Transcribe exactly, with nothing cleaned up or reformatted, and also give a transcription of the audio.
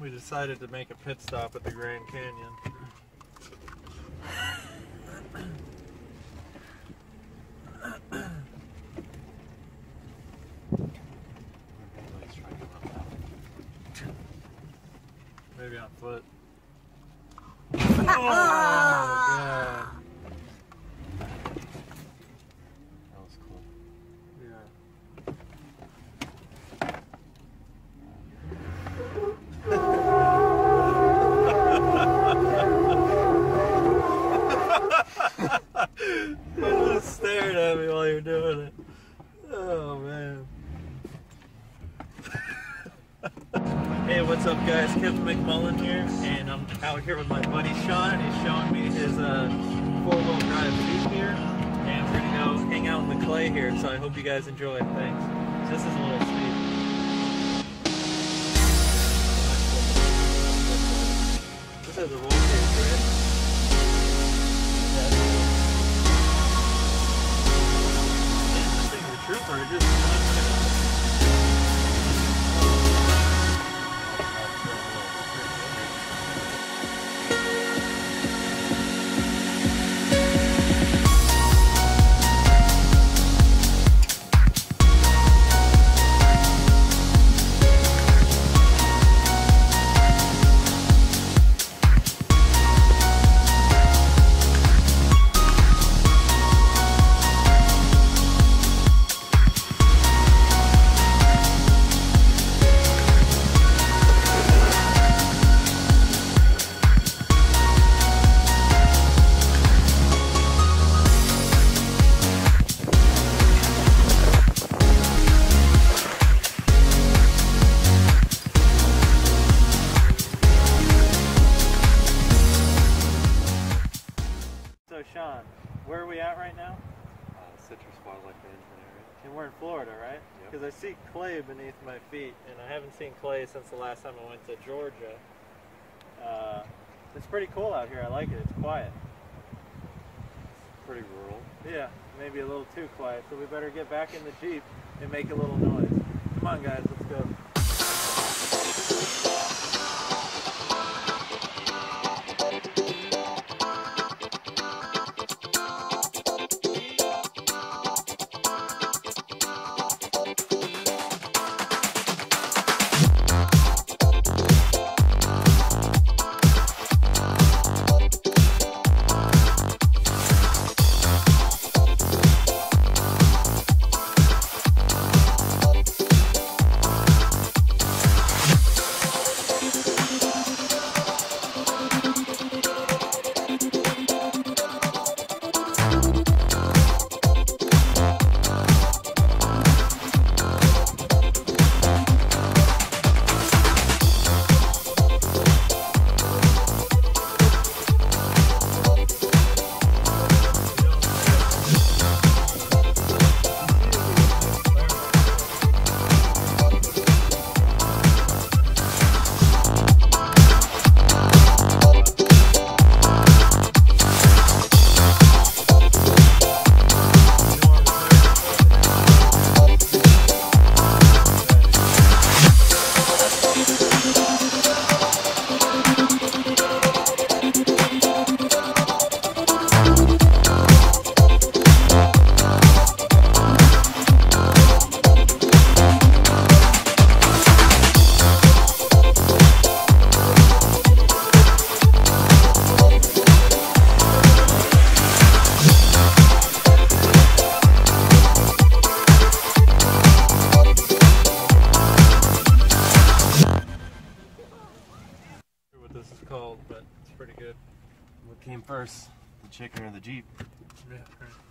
We decided to make a pit stop at the Grand Canyon. Maybe on foot. Oh, God. That was cool. Yeah. You just stared at me while you were doing it. Oh, man. Hey, what's up, guys? Kevin McMullen here, and I'm out here with my buddy Sean. He's showing me his uh, four-wheel drive Jeep here, and we're gonna go hang out in the clay here. So I hope you guys enjoy. Thanks. This is a little steep. This has a roll cage, right? Sean, where are we at right now? Uh, Citrus Wildlife Management Area. And we're in Florida, right? Because yep. I see clay beneath my feet, and I haven't seen clay since the last time I went to Georgia. Uh, it's pretty cool out here. I like it. It's quiet. It's pretty rural. Yeah, maybe a little too quiet. So we better get back in the Jeep and make a little noise. Come on, guys. Let's go. Called, but it's pretty good. What came first, the chicken or the Jeep? Yeah, right.